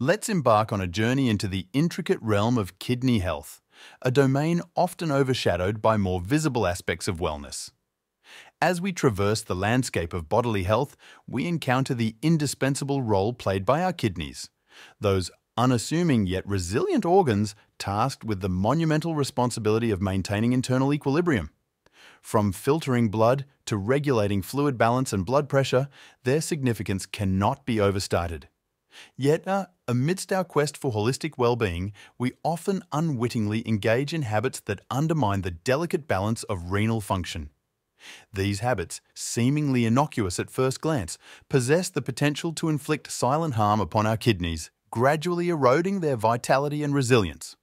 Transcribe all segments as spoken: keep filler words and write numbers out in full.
Let's embark on a journey into the intricate realm of kidney health, a domain often overshadowed by more visible aspects of wellness. As we traverse the landscape of bodily health, we encounter the indispensable role played by our kidneys, those unassuming yet resilient organs tasked with the monumental responsibility of maintaining internal equilibrium. From filtering blood to regulating fluid balance and blood pressure, their significance cannot be overstated. Yet, uh, amidst our quest for holistic well-being, we often unwittingly engage in habits that undermine the delicate balance of renal function. These habits, seemingly innocuous at first glance, possess the potential to inflict silent harm upon our kidneys, gradually eroding their vitality and resilience.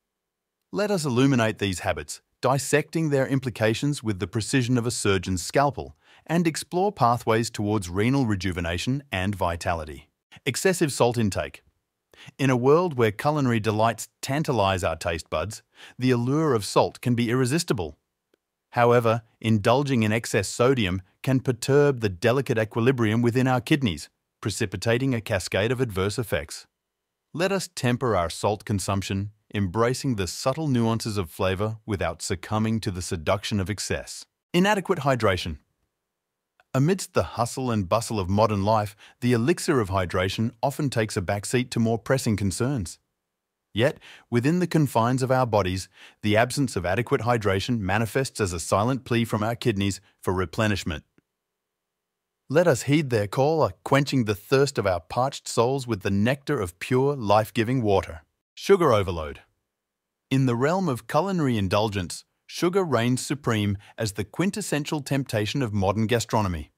Let us illuminate these habits, dissecting their implications with the precision of a surgeon's scalpel, and explore pathways towards renal rejuvenation and vitality. Excessive salt intake. In a world where culinary delights tantalize our taste buds, the allure of salt can be irresistible. However, indulging in excess sodium can perturb the delicate equilibrium within our kidneys, precipitating a cascade of adverse effects. Let us temper our salt consumption, embracing the subtle nuances of flavor without succumbing to the seduction of excess. Inadequate hydration. Amidst the hustle and bustle of modern life, the elixir of hydration often takes a backseat to more pressing concerns. Yet, within the confines of our bodies, the absence of adequate hydration manifests as a silent plea from our kidneys for replenishment. Let us heed their call of quenching the thirst of our parched souls with the nectar of pure, life-giving water. Sugar overload. In the realm of culinary indulgence, sugar reigns supreme as the quintessential temptation of modern gastronomy.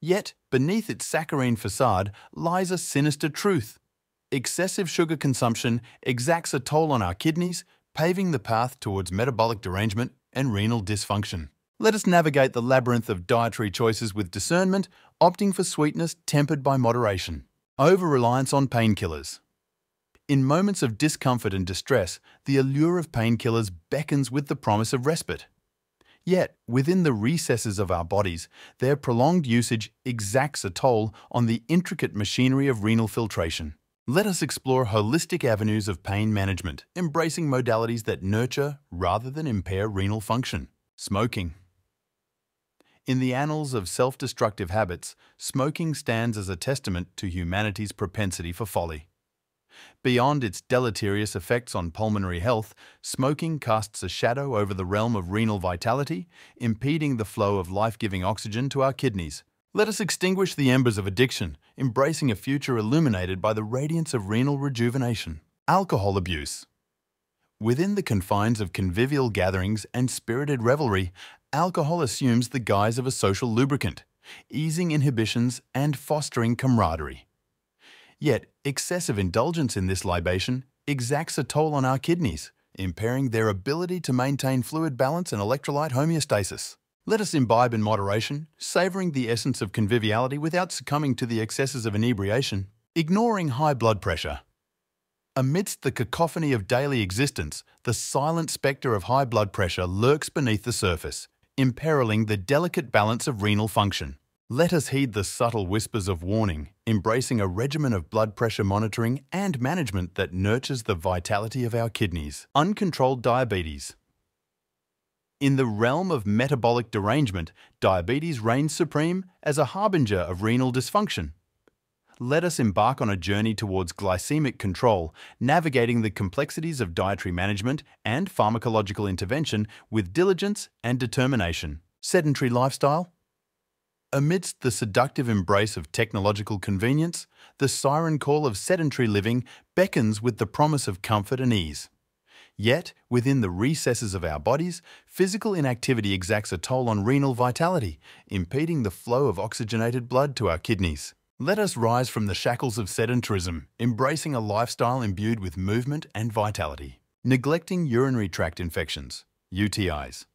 Yet, beneath its saccharine facade lies a sinister truth. Excessive sugar consumption exacts a toll on our kidneys, paving the path towards metabolic derangement and renal dysfunction. Let us navigate the labyrinth of dietary choices with discernment, opting for sweetness tempered by moderation. Over-reliance on painkillers. In moments of discomfort and distress, the allure of painkillers beckons with the promise of respite. Yet, within the recesses of our bodies, their prolonged usage exacts a toll on the intricate machinery of renal filtration. Let us explore holistic avenues of pain management, embracing modalities that nurture rather than impair renal function. Smoking. In the annals of self-destructive habits, smoking stands as a testament to humanity's propensity for folly. Beyond its deleterious effects on pulmonary health, smoking casts a shadow over the realm of renal vitality, impeding the flow of life-giving oxygen to our kidneys. Let us extinguish the embers of addiction, embracing a future illuminated by the radiance of renal rejuvenation. Alcohol abuse. Within the confines of convivial gatherings and spirited revelry, alcohol assumes the guise of a social lubricant, easing inhibitions and fostering camaraderie. Yet, excessive indulgence in this libation exacts a toll on our kidneys, impairing their ability to maintain fluid balance and electrolyte homeostasis. Let us imbibe in moderation, savoring the essence of conviviality without succumbing to the excesses of inebriation. Ignoring high blood pressure. Amidst the cacophony of daily existence, the silent spectre of high blood pressure lurks beneath the surface, imperiling the delicate balance of renal function. Let us heed the subtle whispers of warning, embracing a regimen of blood pressure monitoring and management that nurtures the vitality of our kidneys. Uncontrolled diabetes. In the realm of metabolic derangement, diabetes reigns supreme as a harbinger of renal dysfunction. Let us embark on a journey towards glycemic control, navigating the complexities of dietary management and pharmacological intervention with diligence and determination. Sedentary lifestyle. Amidst the seductive embrace of technological convenience, the siren call of sedentary living beckons with the promise of comfort and ease. Yet, within the recesses of our bodies, physical inactivity exacts a toll on renal vitality, impeding the flow of oxygenated blood to our kidneys. Let us rise from the shackles of sedentarism, embracing a lifestyle imbued with movement and vitality. Neglecting urinary tract infections, U T Is.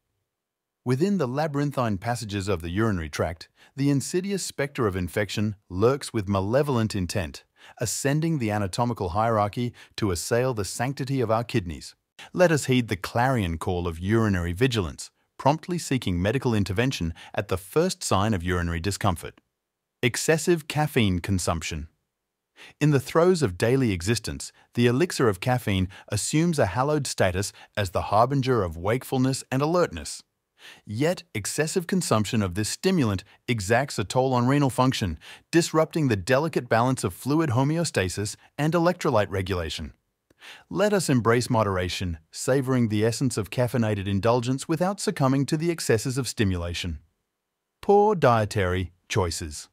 Within the labyrinthine passages of the urinary tract, the insidious spectre of infection lurks with malevolent intent, ascending the anatomical hierarchy to assail the sanctity of our kidneys. Let us heed the clarion call of urinary vigilance, promptly seeking medical intervention at the first sign of urinary discomfort. Excessive caffeine consumption. In the throes of daily existence, the elixir of caffeine assumes a hallowed status as the harbinger of wakefulness and alertness. Yet, excessive consumption of this stimulant exacts a toll on renal function, disrupting the delicate balance of fluid homeostasis and electrolyte regulation. Let us embrace moderation, savoring the essence of caffeinated indulgence without succumbing to the excesses of stimulation. Poor dietary choices.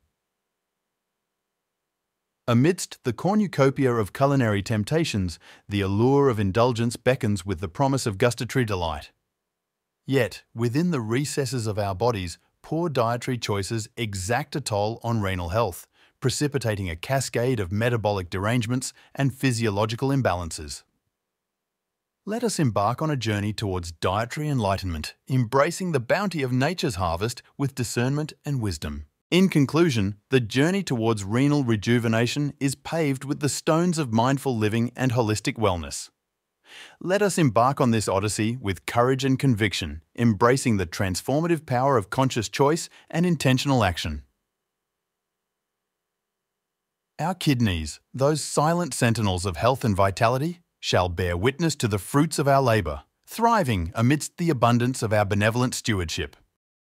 Amidst the cornucopia of culinary temptations, the allure of indulgence beckons with the promise of gustatory delight. Yet, within the recesses of our bodies, poor dietary choices exact a toll on renal health, precipitating a cascade of metabolic derangements and physiological imbalances. Let us embark on a journey towards dietary enlightenment, embracing the bounty of nature's harvest with discernment and wisdom. In conclusion, the journey towards renal rejuvenation is paved with the stones of mindful living and holistic wellness. Let us embark on this odyssey with courage and conviction, embracing the transformative power of conscious choice and intentional action. Our kidneys, those silent sentinels of health and vitality, shall bear witness to the fruits of our labor, thriving amidst the abundance of our benevolent stewardship.